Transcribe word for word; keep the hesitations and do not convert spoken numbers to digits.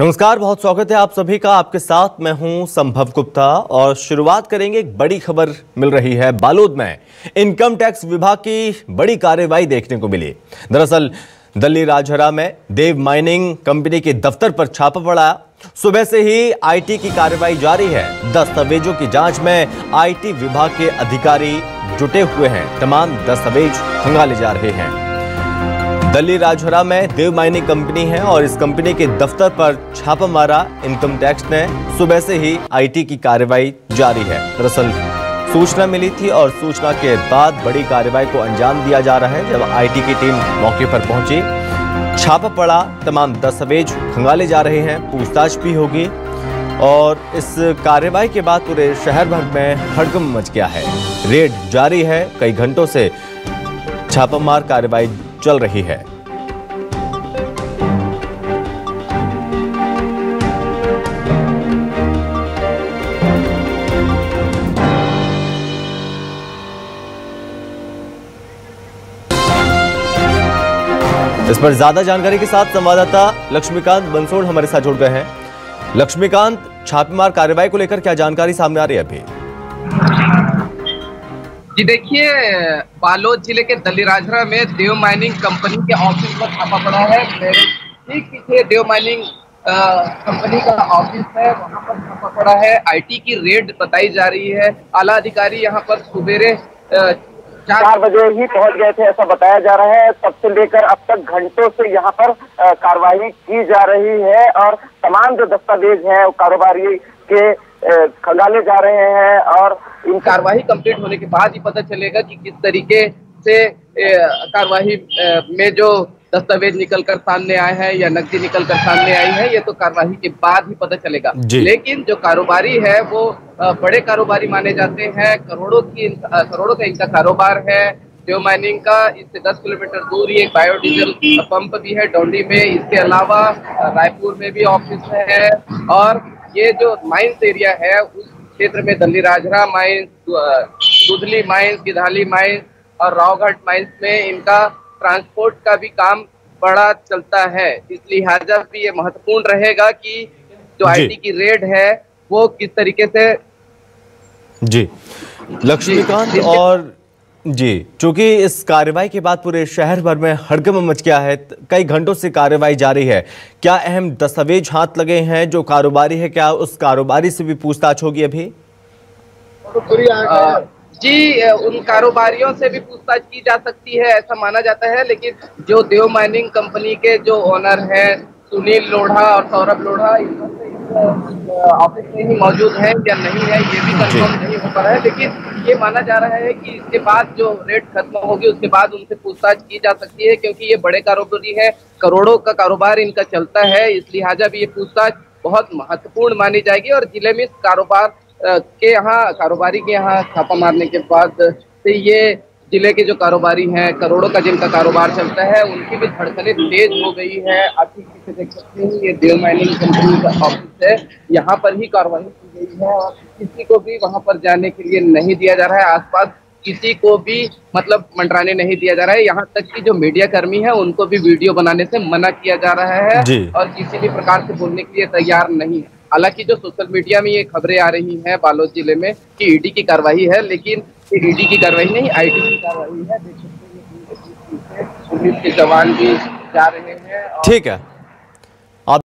नमस्कार, बहुत स्वागत है आप सभी का। आपके साथ मैं हूं संभव गुप्ता और शुरुआत करेंगे एक बड़ी खबर मिल रही है। बालोद में इनकम टैक्स विभाग की बड़ी कार्रवाई देखने को मिली। दरअसल दल्ली राजहरा में देव माइनिंग कंपनी के दफ्तर पर छापा पड़ा। सुबह से ही आईटी की कार्रवाई जारी है। दस्तावेजों की जांच में आईटी विभाग के अधिकारी जुटे हुए हैं, तमाम दस्तावेज खंगाले जा रहे हैं। दल्ली राजहरा में देव माइनिंग कंपनी है और इस कंपनी के दफ्तर पर छापा मारा इनकम टैक्स ने। सुबह से ही आईटी की कार्रवाई जारी है। दरअसल सूचना मिली थी और सूचना के बाद बड़ी कार्रवाई को अंजाम दिया जा रहा है। जब आईटी की टीम मौके पर पहुंची, छापा पड़ा, तमाम दस्तावेज खंगाले जा रहे हैं, पूछताछ भी होगी। और इस कार्रवाई के बाद पूरे शहर भर में हड़कंप मच गया है। रेड जारी है, कई घंटों से छापामार कार्रवाई चल रही है। इस पर ज्यादा जानकारी के साथ संवाददाता लक्ष्मीकांत बंसोल हमारे साथ जुड़ गए हैं। लक्ष्मीकांत, छापेमार कार्रवाई को लेकर क्या जानकारी सामने आ रही है अभी? जी देखिए, बालोद जिले के दल्ली राजहरा में देव माइनिंग कंपनी के ऑफिस पर छापा पड़ा है। ठीक पीछे देव माइनिंग कंपनी का ऑफिस है, वहां पर छापा पड़ा है। आईटी की रेड बताई जा रही है। आला अधिकारी यहाँ पर सुबेरे चार बजे ही पहुंच गए थे, ऐसा बताया जा रहा है। तब से लेकर अब तक घंटों से यहाँ पर कार्रवाई की जा रही है और तमाम जो दस्तावेज है वो कारोबारी के खंगाले जा रहे हैं। और इन कार्रवाई कंप्लीट होने के बाद ही पता चलेगा कि किस तरीके से कार्रवाई में जो दस्तावेज निकलकर सामने आए हैं या नकदी निकलकर सामने आई है, ये तो कार्रवाई के बाद ही पता चलेगा। लेकिन जो कारोबारी है वो बड़े कारोबारी माने जाते हैं। करोड़ों की करोड़ों का इनका कारोबार है देव माइनिंग का। इससे दस किलोमीटर दूर ये बायोडीजल पंप भी है डोंडी में। इसके अलावा रायपुर में भी ऑफिस है। और ये जो माइंस एरिया है उस क्षेत्र में Dalli Rajhara mines, Dudhli mines, Kidhali mines और रावघाट माइंस में इनका ट्रांसपोर्ट का भी काम बड़ा चलता है। इस लिहाजा भी ये महत्वपूर्ण रहेगा कि जो आईटी की रेड है वो किस तरीके से। जी लक्ष्मीकांत, और जी चूंकि इस कार्रवाई के बाद पूरे शहर भर में हड़कंप मच गया है, कई घंटों से कार्रवाई जारी है। क्या अहम दस्तावेज हाथ लगे हैं? जो कारोबारी है, क्या उस कारोबारी से भी पूछताछ होगी अभी? आ, जी उन कारोबारियों से भी पूछताछ की जा सकती है, ऐसा माना जाता है। लेकिन जो देव माइनिंग कंपनी के जो ऑनर हैं सुनील लोढ़ा और सौरभ लोढ़ा, ऑफिस में ही मौजूद है या नहीं है ये भी कंफर्म नहीं हो पा रहा है। लेकिन ये माना जा रहा है कि इसके बाद जो रेट खत्म होगी उसके बाद उनसे पूछताछ की जा सकती है, क्योंकि ये बड़े कारोबारी है, करोड़ों का कारोबार इनका चलता है। इस लिहाजा भी ये पूछताछ बहुत महत्वपूर्ण मानी जाएगी। और जिले में कारोबार के यहाँ कारोबारी के यहाँ छापा मारने के बाद से ये जिले के जो कारोबारी हैं, करोड़ों का जिनका कारोबार चलता है, उनकी भी धड़कने तेज हो गई है। आप पीछे देख सकते हैं ये देव माइनिंग कंपनी का ऑफिस है, यहाँ पर ही कार्रवाई की गई है और किसी को भी वहाँ पर जाने के लिए नहीं दिया जा रहा है। आसपास किसी को भी मतलब मंडराने नहीं दिया जा रहा है। यहाँ तक कि जो मीडिया कर्मी है उनको भी वीडियो बनाने से मना किया जा रहा है और किसी भी प्रकार से बोलने के लिए तैयार नहीं है। हालांकि जो सोशल मीडिया में ये खबरें आ रही हैं बालोद जिले में कि ईडी की कार्रवाई है, लेकिन ईडी की कार्रवाई नहीं, आईटी की कार्रवाई है। देख सकते हैं पुलिस के जवान भी जा रहे हैं। ठीक है।